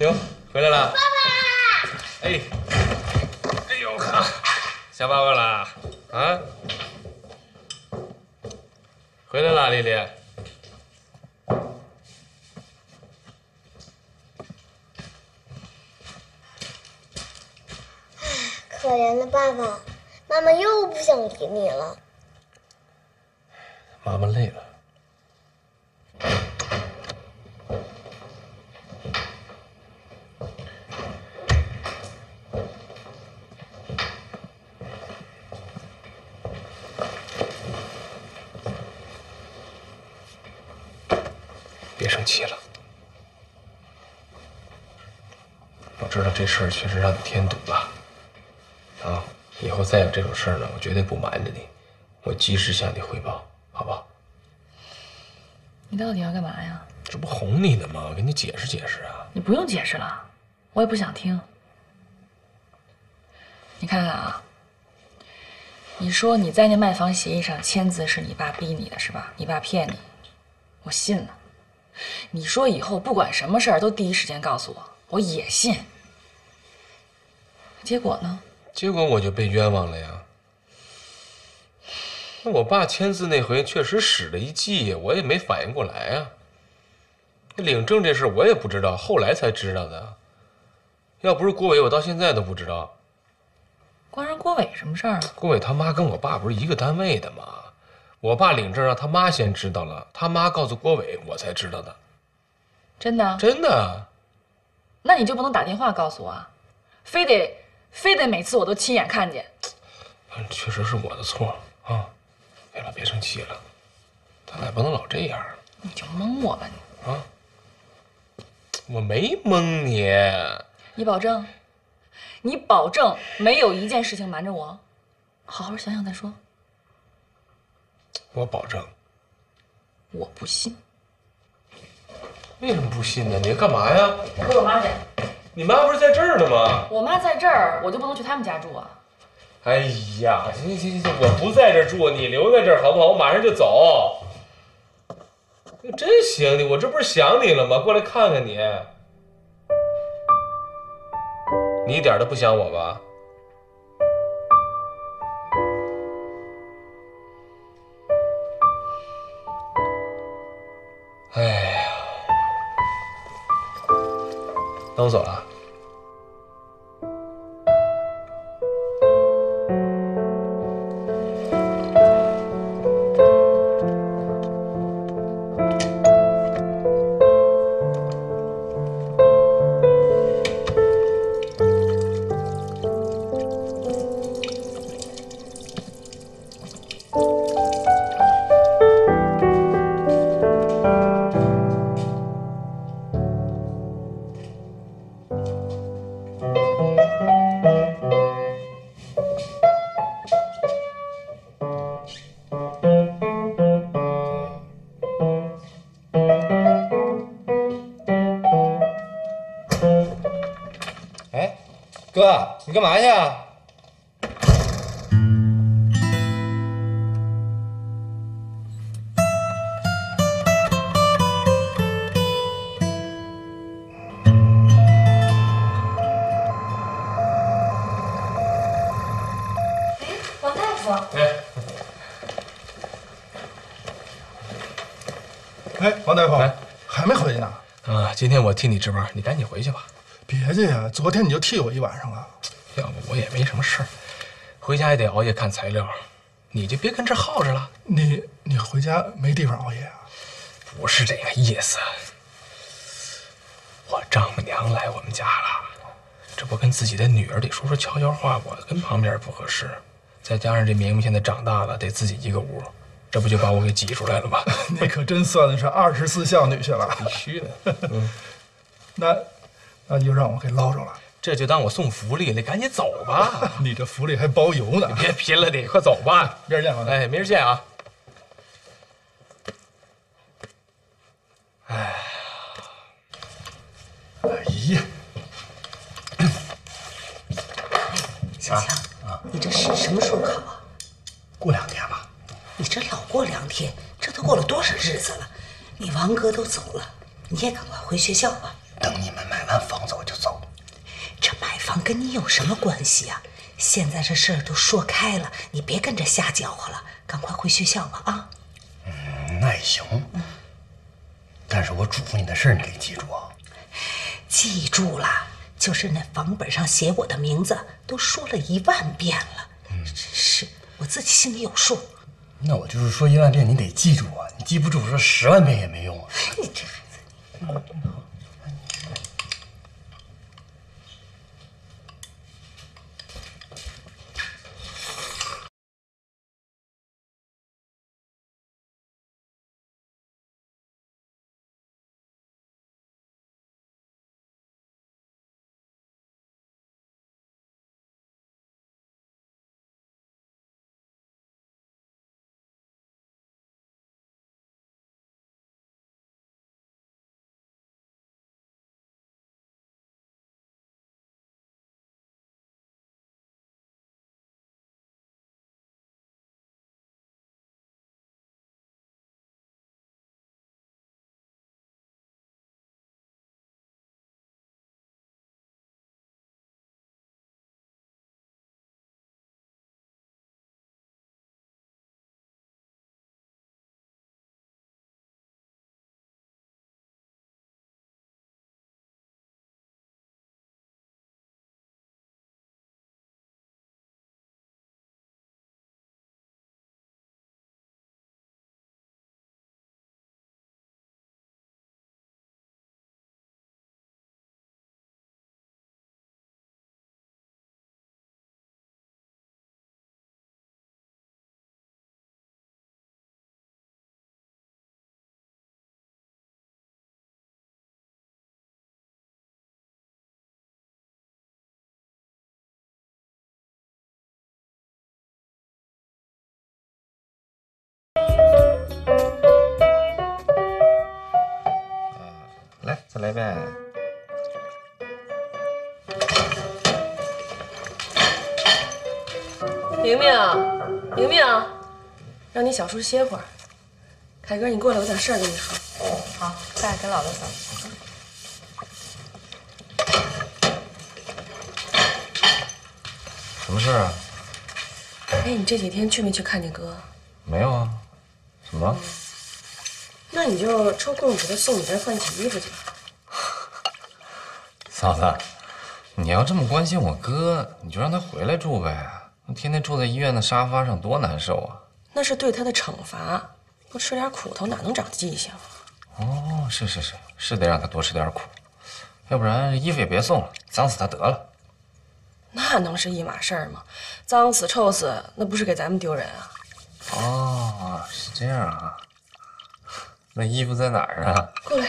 哟，回来了。爸爸。哎，哎呦呵，下报告了啊！回来了，丽丽。可怜的爸爸，妈妈又不想理你了。妈妈累了。 这事儿确实让你添堵了，啊！以后再有这种事儿呢，我绝对不瞒着你，我及时向你汇报，好不好？你到底要干嘛呀？这不哄你呢吗？我给你解释解释啊！你不用解释了，我也不想听。你看看啊，你说你在那卖房协议上签字是你爸逼你的是吧？你爸骗你，我信了。你说以后不管什么事儿都第一时间告诉我，我也信。 结果呢？结果我就被冤枉了呀。那我爸签字那回确实使了一计，我也没反应过来啊。领证这事我也不知道，后来才知道的。要不是郭伟，我到现在都不知道。关上郭伟什么事儿啊？郭伟他妈跟我爸不是一个单位的吗？我爸领证让他妈先知道了，他妈告诉郭伟，我才知道的。真的？真的。那你就不能打电话告诉我啊？非得每次我都亲眼看见，确实是我的错啊！别了，别生气了，咱俩不能老这样。你就蒙我吧你啊！我没蒙你，你保证？你保证没有一件事情瞒着我？好好想想再说。我保证。我不信。为什么不信呢？你要干嘛呀？跟我妈去。 你妈不是在这儿呢吗？我妈在这儿，我就不能去他们家住啊！哎呀，行行行行，我不在这儿住，你留在这儿好不好？我马上就走。真行，你我这不是想你了吗？过来看看你，你一点都不想我吧？哎。 那我走了。哥，你干嘛去啊？哎，王大夫。哎。哎，王大夫，哎，还没回去呢？啊，今天我替你值班，你赶紧回去吧。 别介呀，昨天你就替我一晚上了，要不我也没什么事儿，回家也得熬夜看材料，你就别跟这耗着了。你回家没地方熬夜啊？不是这个意思，我丈母娘来我们家了，这不跟自己的女儿得说说悄悄话，我跟旁边不合适，再加上这明明现在长大了，得自己一个屋，这不就把我给挤出来了吗？你可真算得上24孝女婿了，必须的。嗯，那。 那你就让我给捞着了，这就当我送福利了，赶紧走吧。你这福利还包邮呢，你别贫了你，快走吧。明儿见，王大夫。哎，明儿见啊。哎呀，哎呀，小强啊，你这是什么时候考啊？过两天吧。你这老过两天，这都过了多少日子了？你王哥都走了，你也赶快回学校吧。等你们买完房子我就走。这买房跟你有什么关系呀？现在这事儿都说开了，你别跟着瞎搅和了，赶快回学校吧啊！嗯，那也行。嗯，但是我嘱咐你的事儿，你得记住啊。记住了，就是那房本上写我的名字，都说了10000遍了。嗯，是我自己心里有数。那我就是说10000遍，你得记住啊！你记不住，我说100000遍也没用啊！你这孩子，你。 再来呗！明明，明明，让你小叔歇会儿。凯哥，你过来，有点事儿跟你说。好，快跟姥姥走。什么事啊？哎，你这几天去没去看你哥？没有啊。怎么了？那你就抽空给他送你这换洗衣服去。 嫂子，你要这么关心我哥，你就让他回来住呗。天天住在医院的沙发上多难受啊！那是对他的惩罚，不吃点苦头哪能长记性啊？哦，是得让他多吃点苦，要不然衣服也别送了，脏死他得了。那能是一码事儿吗？脏死臭死，那不是给咱们丢人啊？哦，是这样啊。那衣服在哪儿啊？过来。